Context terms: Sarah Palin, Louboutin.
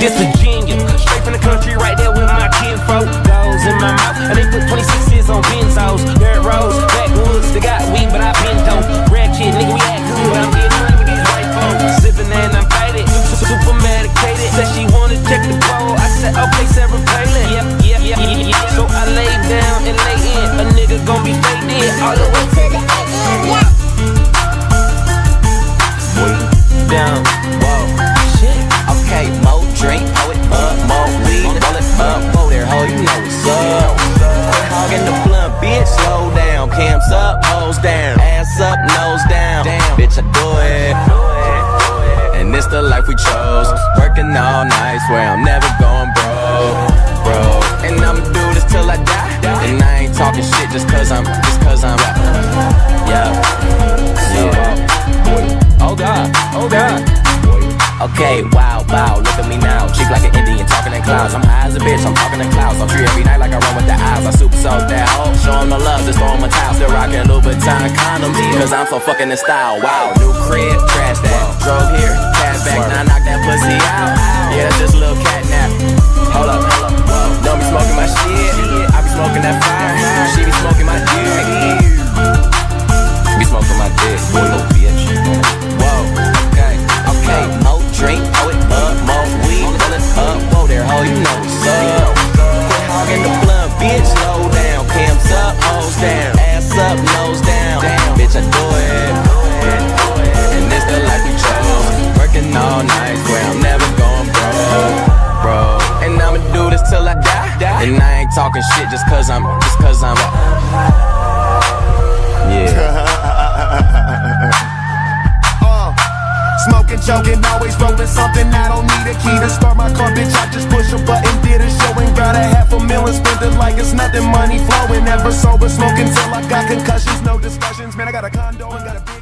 This a genius, straight from the country, right there with my kinfolk. Goes in my mouth, and they put 26s on Benzos. Dirt roads, backwoods, they got weed, but I been dope. Rap kid, nigga, we act good, I'm getting money with these white folks. Zippin' and I'm faded, super medicated. Said she wanna check the ball, I said, okay, Sarah Palin. Yeah. So I lay down and lay in, a nigga gon' be faded all the way to the end, yeah. Down, whoa, shit, okay, more drink, hold it up, more weed, roll it up, whoa there, ho, you know what's up. Hog in the blunt, bitch, slow down, cams up, hoes down, ass up, nose down, bitch, I do it, and it's the life we chose, working all night, swear I'm never going broke, and I'ma do this till I die, and I ain't talking shit just cause I'm rapping, yeah. Oh God. Okay, wow, look at me now. Cheap like an Indian, talking in clouds. I'm high as a bitch, I'm talking in clouds. I'm treat every night like I run with the eyes. I super soak that hoe, show them the love, just throw them a towel. Still rocking Louboutin condoms, cause I'm so fucking in style. Wow, new crib, trash that. Drove here, cash back, now knock that pussy out. Yeah, that's this little cat nap. Hold up, whoa. Don't be smoking my shit, I be smoking that fire. She be smoking my dick. Be smoking my dick, boy. And I ain't talking shit just cause I'm yeah. Smoking, joking, always rolling something. I don't need a key to start my car, bitch. I just push a button, did a show and got $500,000. Spend it like it's nothing, money flowing. Never sober, smoking till I got concussions. No discussions, man, I got a condo and got a